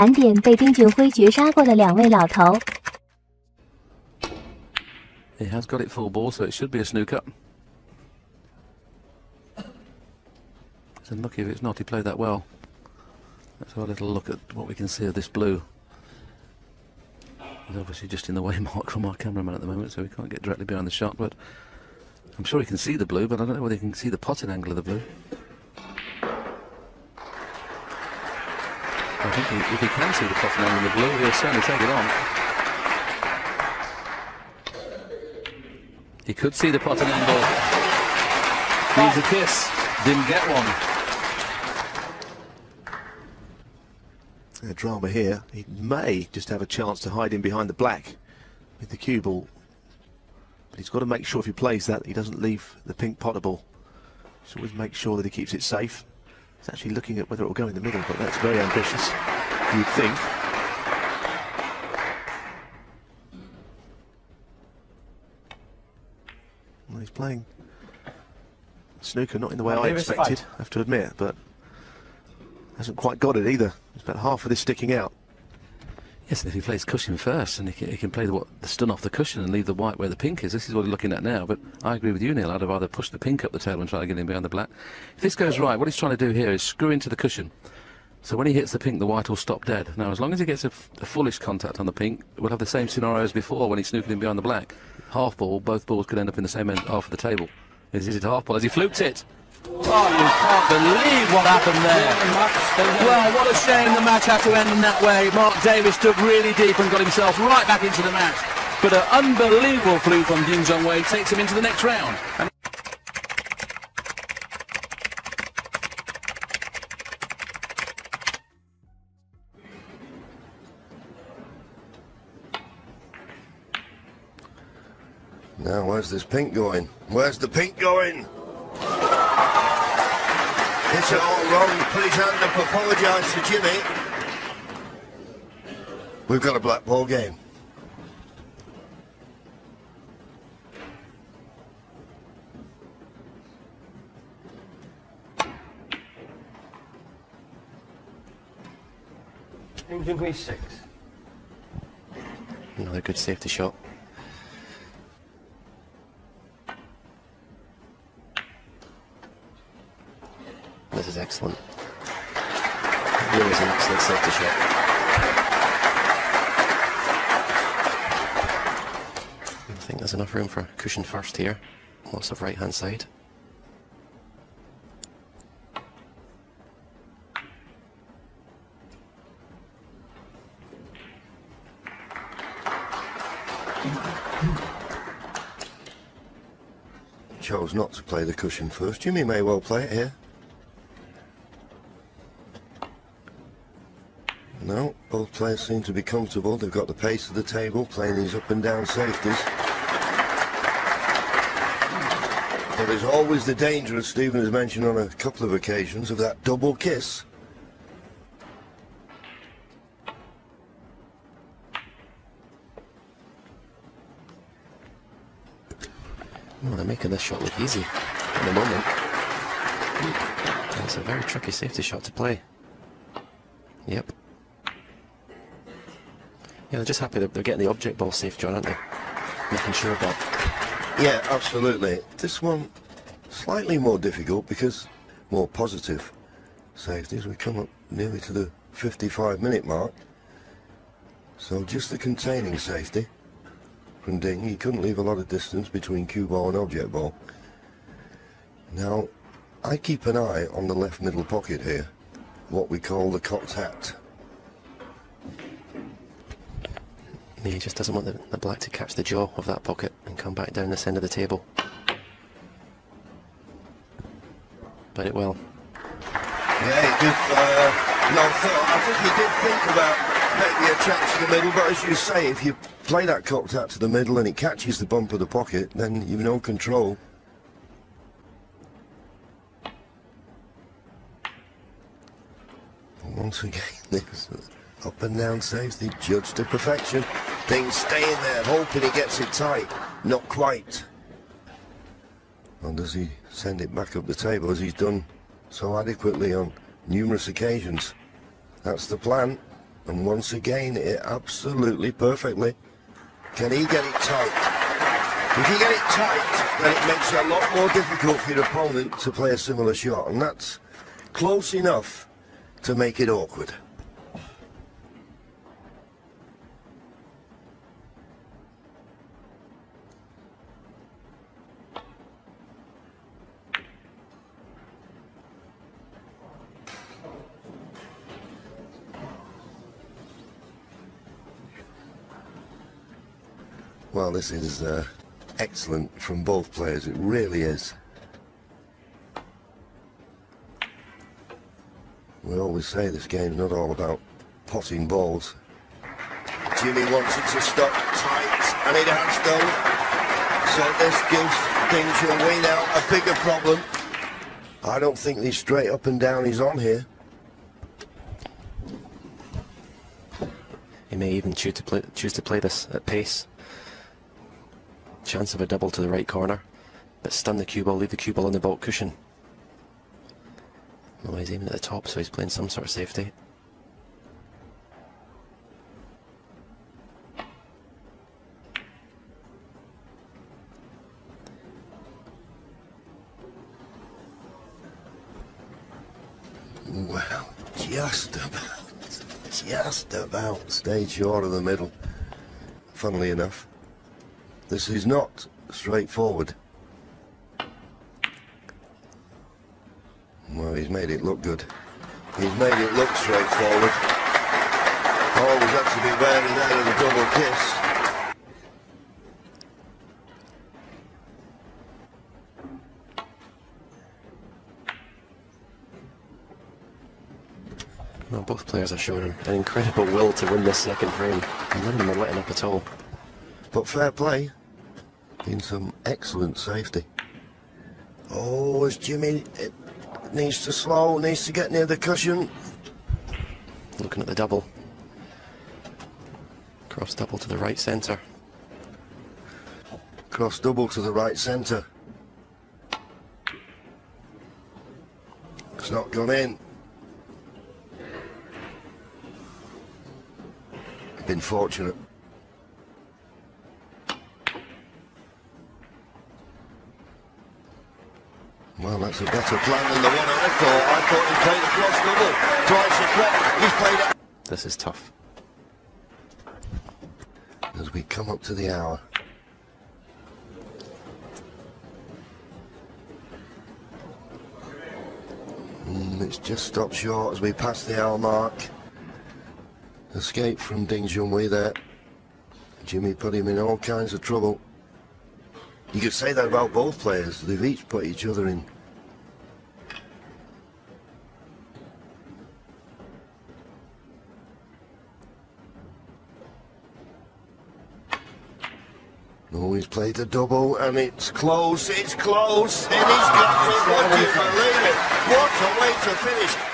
盘点被丁俊晖绝杀过的两位老头。He has got it full ball, so it should be a snooker. It's unlucky if it's not. He played that well. Let's have a little look at what we can see of this blue. He's obviously just in the way, Mark, from our cameraman at the moment, so we can't get directly behind the shot. But I'm sure he can see the blue, but I don't know whether he can see the potting angle of the blue. I think if he can see the potting angle of the blue, he'll certainly take it on. He could see the potting angle. Needs a kiss. Didn't get one. The drama here. He may just have a chance to hide in behind the black with the cue ball. But he's got to make sure if he plays that he doesn't leave the pink potter ball. He's always make sure that he keeps it safe. He's actually looking at whether it will go in the middle, but that's very ambitious, you'd think. Well, he's playing snooker, not in the way I expected, I have to admit, but hasn't quite got it either. It's about half of this sticking out. Yes, and if he plays cushion first, and he can play the stun off the cushion and leave the white where the pink is. This is what we're looking at now, but I agree with you, Neil. I'd have either pushed the pink up the table and try to get in behind the black. If this goes right, what he's trying to do here is screw into the cushion. So when he hits the pink, the white will stop dead. Now, as long as he gets a foolish contact on the pink, we'll have the same scenario as before when he snookered in behind the black. Half ball, both balls could end up in the same end half of the table. Is it half ball as he fluked it? Oh, you can't believe what happened there. Well, what a shame the match had to end in that way. Mark Davis took really deep and got himself right back into the match. But an unbelievable fluke from Ding Junhui takes him into the next round. Now, where's this pink going? Where's the pink going? It's all wrong. Please hand up, apologise to Jimmy. We've got a black ball game. Ding Junhui 6. Another good safety shot. This is excellent. It was an excellent safety shot. I think there's enough room for a cushion first here. Lots of right-hand side. Chose not to play the cushion first. Jimmy may well play it here. No, both players seem to be comfortable. They've got the pace of the table, playing these up and down safeties. But there's always the danger, as Stephen has mentioned on a couple of occasions, of that double kiss. Well, they're making this shot look easy at the moment. That's a very tricky safety shot to play. Yep. Yeah, they're just happy that they're getting the object ball safe, John, aren't they? Making sure of that. Yeah, absolutely. This one, slightly more difficult because more positive safeties. We come up nearly to the 55-minute mark. So just the containing safety from Ding. He couldn't leave a lot of distance between cue ball and object ball. Now, I keep an eye on the left middle pocket here, what we call the cocked hat. He just doesn't want the black to catch the jaw of that pocket and come back down this end of the table. But it will. Yeah, he did. No thought. I think he did think about making a trap to the middle, but as you say, if you play that cocked out to the middle and it catches the bump of the pocket, then you've no control. But once again, this up and down safety judged to perfection. Ding staying there, hoping he gets it tight. Not quite. And does he send it back up the table as he's done so adequately on numerous occasions? That's the plan. And once again, it absolutely perfectly. Can he get it tight? If you get it tight, then it makes it a lot more difficult for your opponent to play a similar shot. And that's close enough to make it awkward. Well, this is excellent from both players, it really is. We always say this game's not all about potting balls. Jimmy wants it to stop tight, and it has done. So this gives Ding Junhui now a bigger problem. I don't think the straight up and down he's on here. He may even choose to play this at pace. Chance of a double to the right corner, but stun the cue ball, leave the cue ball on the bulk cushion. No, he's aiming at the top, so he's playing some sort of safety. Well, just about stayed short of the middle, funnily enough. This is not straightforward. Well, he's made it look good. He's made it look straightforward. Always have to be wary there of the double kiss. Well, both players are showing an incredible will to win this second frame. None of them are letting up at all. But fair play. In some excellent safety. Oh, as Jimmy needs to slow, needs to get near the cushion. Looking at the double. Cross double to the right centre. Cross double to the right centre. It's not gone in. Been fortunate. Well, that's a better plan than the one I thought. I thought he played a cross double. Twice a cross. He's played it. This is tough. As we come up to the hour. It's just stopped short as we pass the hour mark. Escape from Ding Junhui there. Jimmy put him in all kinds of trouble. You could say that about both players. They've each put each other in. Oh, he's played the double, and it's close, and he's got it. Would you believe it? What a way to finish.